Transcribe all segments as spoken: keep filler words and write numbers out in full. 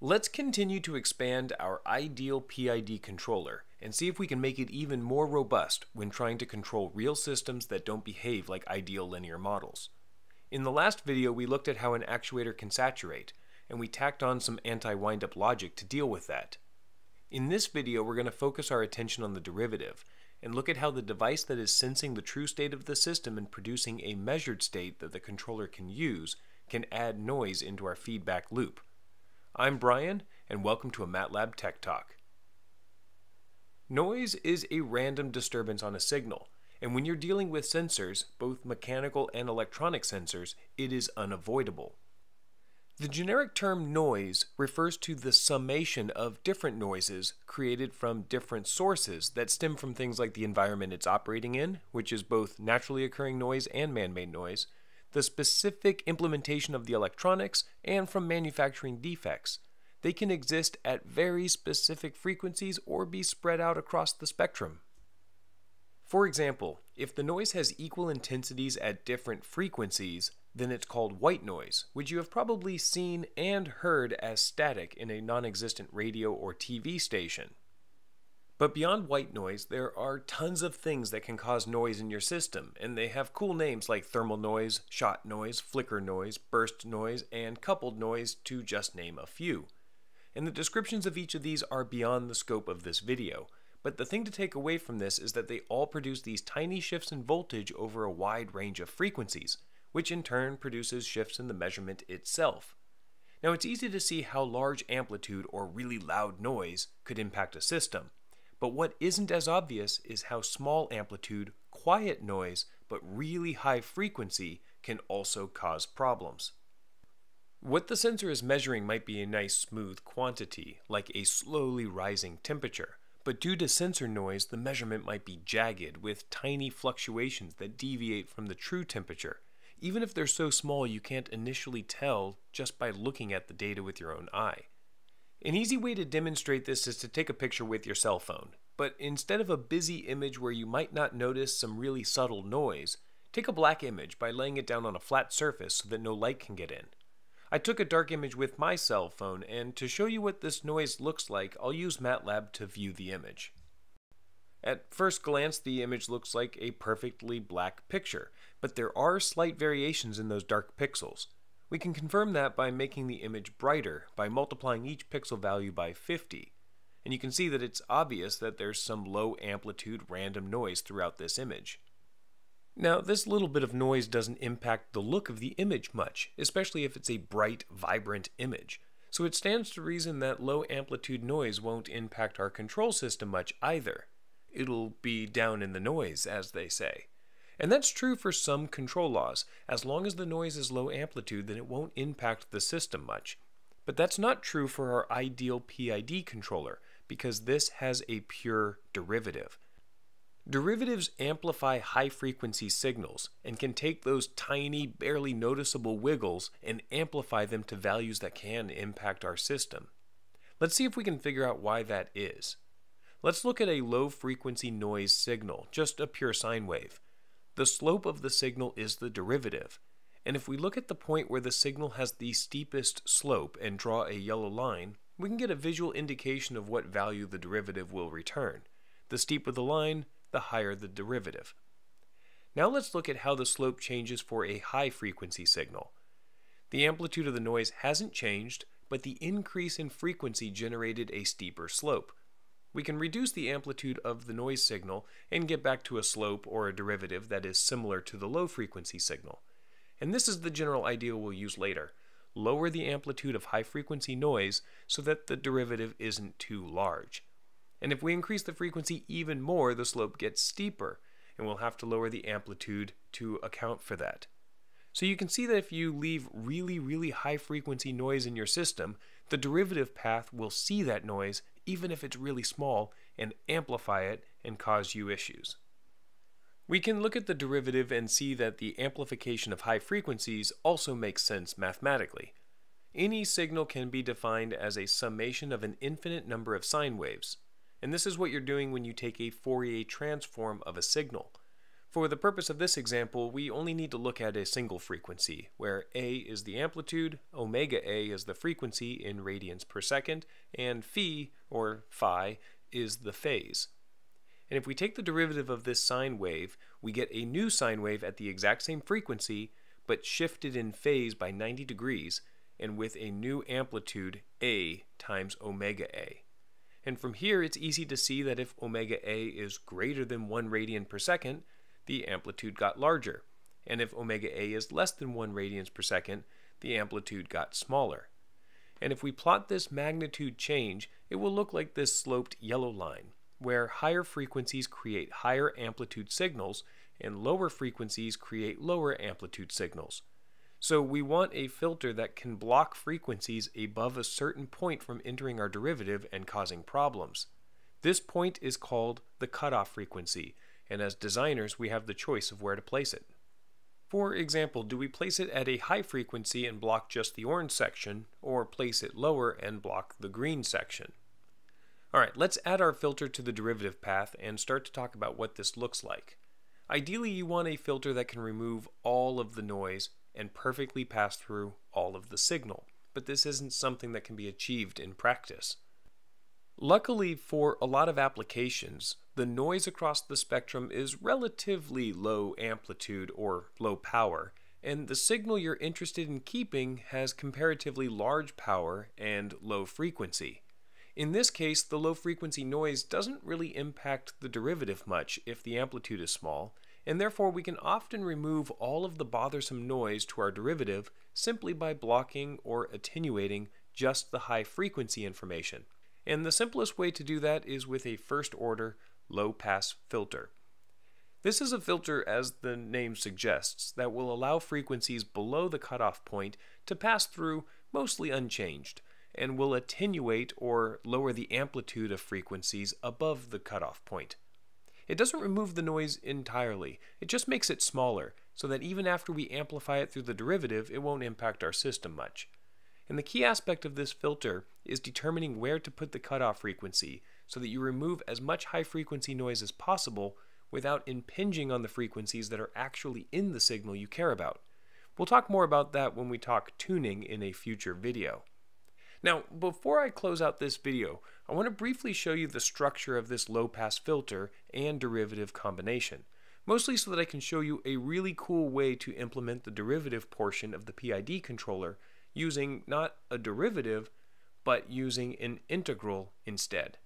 Let's continue to expand our ideal P I D controller and see if we can make it even more robust when trying to control real systems that don't behave like ideal linear models. In the last video, we looked at how an actuator can saturate, and we tacked on some anti-windup logic to deal with that. In this video, we're going to focus our attention on the derivative and look at how the device that is sensing the true state of the system and producing a measured state that the controller can use can add noise into our feedback loop. I'm Brian, and welcome to a MATLAB Tech Talk. Noise is a random disturbance on a signal, and when you're dealing with sensors, both mechanical and electronic sensors, it is unavoidable. The generic term noise refers to the summation of different noises created from different sources that stem from things like the environment it's operating in, which is both naturally occurring noise and man-made noise, the specific implementation of the electronics, and from manufacturing defects. They can exist at very specific frequencies or be spread out across the spectrum. For example, if the noise has equal intensities at different frequencies, then it's called white noise, which you have probably seen and heard as static in a non-existent radio or T V station. But beyond white noise, there are tons of things that can cause noise in your system, and they have cool names like thermal noise, shot noise, flicker noise, burst noise, and coupled noise, to just name a few. And the descriptions of each of these are beyond the scope of this video, but the thing to take away from this is that they all produce these tiny shifts in voltage over a wide range of frequencies, which in turn produces shifts in the measurement itself. Now, it's easy to see how large amplitude or really loud noise could impact a system. But what isn't as obvious is how small amplitude, quiet noise, but really high frequency can also cause problems. What the sensor is measuring might be a nice smooth quantity, like a slowly rising temperature, but due to sensor noise, the measurement might be jagged with tiny fluctuations that deviate from the true temperature, even if they're so small you can't initially tell just by looking at the data with your own eye. An easy way to demonstrate this is to take a picture with your cell phone, but instead of a busy image where you might not notice some really subtle noise, take a black image by laying it down on a flat surface so that no light can get in. I took a dark image with my cell phone, and to show you what this noise looks like, I'll use MATLAB to view the image. At first glance, the image looks like a perfectly black picture, but there are slight variations in those dark pixels. We can confirm that by making the image brighter by multiplying each pixel value by fifty. And you can see that it's obvious that there's some low amplitude random noise throughout this image. Now, this little bit of noise doesn't impact the look of the image much, especially if it's a bright, vibrant image. So it stands to reason that low amplitude noise won't impact our control system much either. It'll be down in the noise, as they say. And that's true for some control laws. As long as the noise is low amplitude, then it won't impact the system much. But that's not true for our ideal P I D controller, because this has a pure derivative. Derivatives amplify high-frequency signals and can take those tiny, barely noticeable wiggles and amplify them to values that can impact our system. Let's see if we can figure out why that is. Let's look at a low-frequency noise signal, just a pure sine wave. The slope of the signal is the derivative, and if we look at the point where the signal has the steepest slope and draw a yellow line, we can get a visual indication of what value the derivative will return. The steeper the line, the higher the derivative. Now let's look at how the slope changes for a high-frequency signal. The amplitude of the noise hasn't changed, but the increase in frequency generated a steeper slope. We can reduce the amplitude of the noise signal and get back to a slope or a derivative that is similar to the low-frequency signal. And this is the general idea we'll use later. Lower the amplitude of high-frequency noise so that the derivative isn't too large. And if we increase the frequency even more, the slope gets steeper, and we'll have to lower the amplitude to account for that. So you can see that if you leave really, really high-frequency noise in your system, the derivative path will see that noise even if it's really small, and amplify it and cause you issues. We can look at the derivative and see that the amplification of high frequencies also makes sense mathematically. Any signal can be defined as a summation of an infinite number of sine waves, and this is what you're doing when you take a Fourier transform of a signal. For the purpose of this example, we only need to look at a single frequency, where A is the amplitude, omega A is the frequency in radians per second, and phi, or phi, is the phase. And if we take the derivative of this sine wave, we get a new sine wave at the exact same frequency, but shifted in phase by ninety degrees, and with a new amplitude A times omega A. And from here, it's easy to see that if omega A is greater than one radian per second, the amplitude got larger. And if omega A is less than one radians per second, the amplitude got smaller. And if we plot this magnitude change, it will look like this sloped yellow line, where higher frequencies create higher amplitude signals, and lower frequencies create lower amplitude signals. So we want a filter that can block frequencies above a certain point from entering our derivative and causing problems. This point is called the cutoff frequency, and as designers we have the choice of where to place it. For example, do we place it at a high frequency and block just the orange section, or place it lower and block the green section? Alright, let's add our filter to the derivative path and start to talk about what this looks like. Ideally, you want a filter that can remove all of the noise and perfectly pass through all of the signal, but this isn't something that can be achieved in practice. Luckily for a lot of applications, the noise across the spectrum is relatively low amplitude or low power, and the signal you're interested in keeping has comparatively large power and low frequency. In this case, the low frequency noise doesn't really impact the derivative much if the amplitude is small, and therefore we can often remove all of the bothersome noise to our derivative simply by blocking or attenuating just the high frequency information. And the simplest way to do that is with a first order low pass filter. This is a filter, as the name suggests, that will allow frequencies below the cutoff point to pass through mostly unchanged, and will attenuate or lower the amplitude of frequencies above the cutoff point. It doesn't remove the noise entirely, it just makes it smaller, so that even after we amplify it through the derivative, it won't impact our system much. And the key aspect of this filter is determining where to put the cutoff frequency, so that you remove as much high frequency noise as possible without impinging on the frequencies that are actually in the signal you care about. We'll talk more about that when we talk tuning in a future video. Now, before I close out this video, I want to briefly show you the structure of this low-pass filter and derivative combination, mostly so that I can show you a really cool way to implement the derivative portion of the P I D controller using not a derivative, but using an integral instead.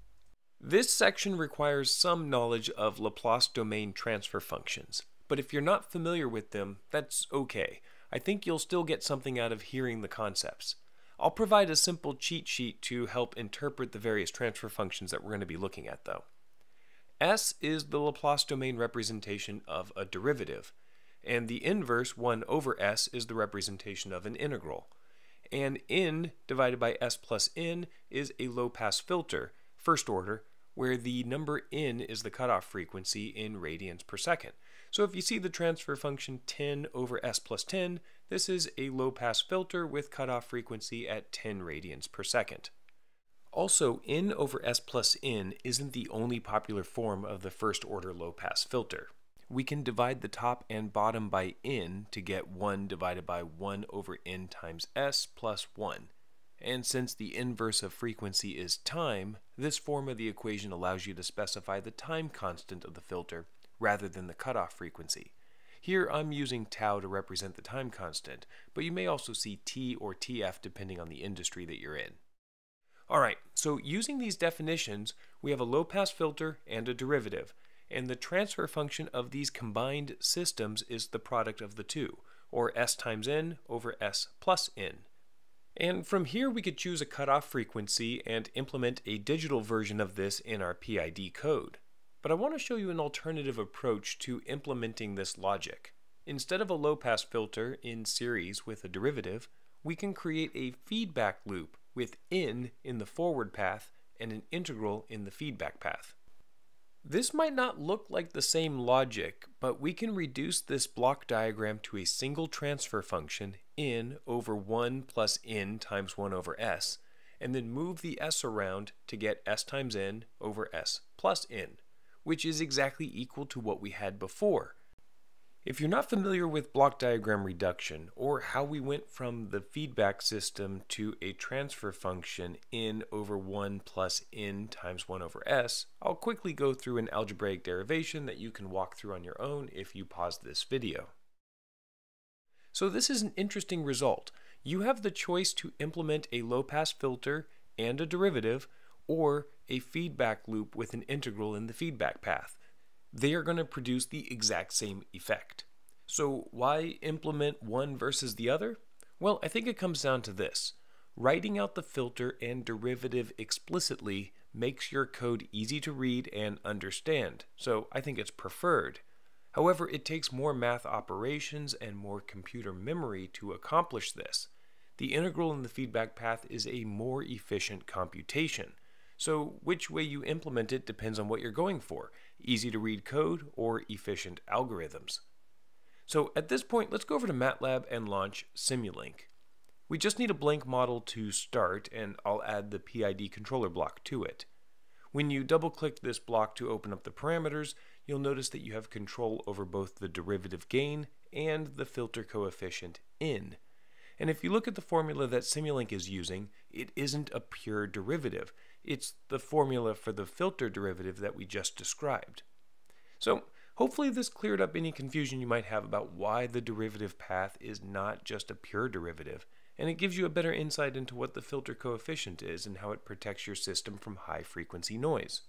This section requires some knowledge of Laplace domain transfer functions, but if you're not familiar with them, that's okay. I think you'll still get something out of hearing the concepts. I'll provide a simple cheat sheet to help interpret the various transfer functions that we're going to be looking at, though. S is the Laplace domain representation of a derivative, and the inverse one over S is the representation of an integral. And N divided by S plus N is a low-pass filter, first order, where the number N is the cutoff frequency in radians per second. So if you see the transfer function ten over S plus ten, this is a low-pass filter with cutoff frequency at ten radians per second. Also, N over S plus N isn't the only popular form of the first-order low-pass filter. We can divide the top and bottom by N to get one divided by one over N times S plus one. And since the inverse of frequency is time, this form of the equation allows you to specify the time constant of the filter rather than the cutoff frequency. Here I'm using tau to represent the time constant, but you may also see T or T F depending on the industry that you're in. Alright, so using these definitions, we have a low-pass filter and a derivative, and the transfer function of these combined systems is the product of the two, or S times N over S plus N. And from here we could choose a cutoff frequency and implement a digital version of this in our P I D code. But I want to show you an alternative approach to implementing this logic. Instead of a low-pass filter in series with a derivative, we can create a feedback loop with N in the forward path and an integral in the feedback path. This might not look like the same logic, but we can reduce this block diagram to a single transfer function N over one plus N times one over S, and then move the S around to get S times N over S plus N, which is exactly equal to what we had before. If you're not familiar with block diagram reduction, or how we went from the feedback system to a transfer function n over one plus n times one over s, I'll quickly go through an algebraic derivation that you can walk through on your own if you pause this video. So this is an interesting result. You have the choice to implement a low-pass filter and a derivative, or a feedback loop with an integral in the feedback path. They are going to produce the exact same effect. So why implement one versus the other? Well, I think it comes down to this. Writing out the filter and derivative explicitly makes your code easy to read and understand, so I think it's preferred. However, it takes more math operations and more computer memory to accomplish this. The integral in the feedback path is a more efficient computation. So which way you implement it depends on what you're going for, easy to read code or efficient algorithms. So at this point, let's go over to MATLAB and launch Simulink. We just need a blank model to start, and I'll add the P I D controller block to it. When you double click this block to open up the parameters, you'll notice that you have control over both the derivative gain and the filter coefficient n. And if you look at the formula that Simulink is using, it isn't a pure derivative. It's the formula for the filter derivative that we just described. So hopefully this cleared up any confusion you might have about why the derivative path is not just a pure derivative, and it gives you a better insight into what the filter coefficient is and how it protects your system from high-frequency noise.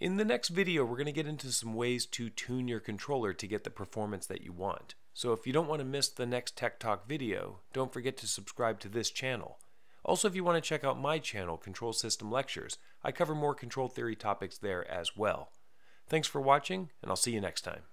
In the next video, we're going to get into some ways to tune your controller to get the performance that you want. So if you don't want to miss the next Tech Talk video, don't forget to subscribe to this channel. Also, if you want to check out my channel, Control System Lectures, I cover more control theory topics there as well. Thanks for watching, and I'll see you next time.